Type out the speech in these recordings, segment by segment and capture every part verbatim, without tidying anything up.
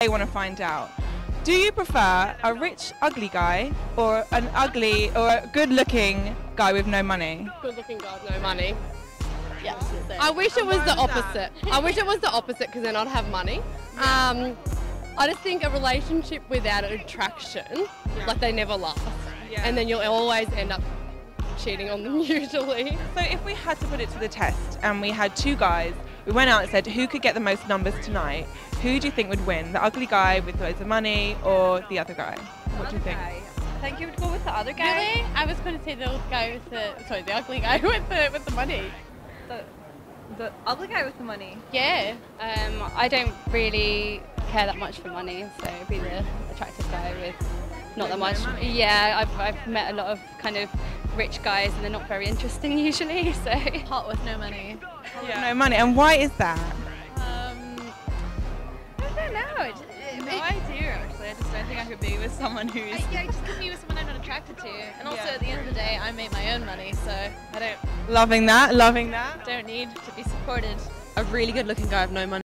They want to find out. Do you prefer a rich, ugly guy or an ugly or a good-looking guy with no money? Good-looking guy with no money. Yeah. I wish it was the opposite. I wish it was the opposite because then I'd have money. Um, I just think a relationship without attraction, like they never last, and then you'll always end up cheating on them usually. So if we had to put it to the test and we had two guys, we went out and said who could get the most numbers tonight, who do you think would win? The ugly guy with loads of money or the other guy? What do you think? I think you would go with the other guy. Really? I was going to say the guy with the sorry, the ugly guy with the with the money. The, the ugly guy with the money. Yeah. Um, I don't really care that much for money, so it'd be the attractive guy with not that much. Yeah, I've I've met a lot of kind of rich guys and they're not very interesting usually, so hot with no money. Yeah. No money. And why is that? Um, I don't know. It just, it, no it, idea actually. I just don't think I could be with someone who is. I, yeah, just couldn't be with someone I'm not attracted to. And also yeah. At the end of the day, I made my own money, so I don't. Loving that. Loving that. Don't need to be supported. A really good-looking guy with no money.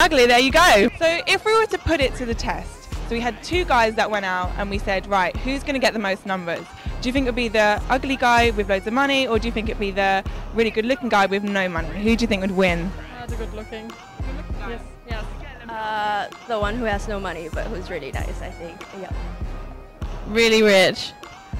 Ugly, there you go. So if we were to put it to the test, so we had two guys that went out and we said, right, who's going to get the most numbers? Do you think it would be the ugly guy with loads of money or do you think it would be the really good looking guy with no money? Who do you think would win? Uh, the good looking. Good looking guy. Yes. Yes. Uh, the one who has no money but who's really nice, I think. Yep. Really rich.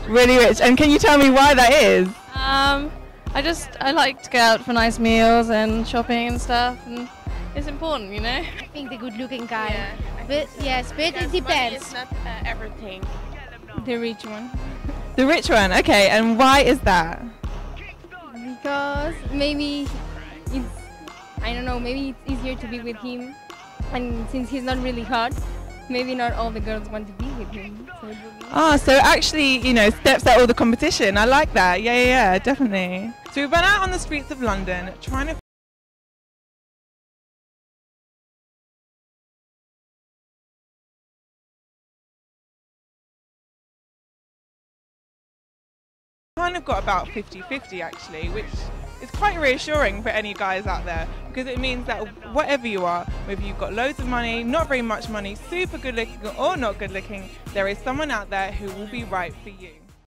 Really rich. And can you tell me why that is? Um, I just, I like to go out for nice meals and shopping and stuff. And it's important, you know? I think the good-looking guy. Yeah, but so. Yes, but because it depends. Money is not uh, everything. The rich one. The rich one, okay. And why is that? Because maybe it's, I don't know, maybe it's easier to be with him. And since he's not really hot, maybe not all the girls want to be with him. So it will be ah, so actually, you know, steps out all the competition. I like that. Yeah, yeah, yeah, definitely. So we went out on the streets of London trying to kind of got about fifty fifty actually, which is quite reassuring for any guys out there because it means that whatever you are, whether you've got loads of money, not very much money, super good looking or not good looking, there is someone out there who will be right for you.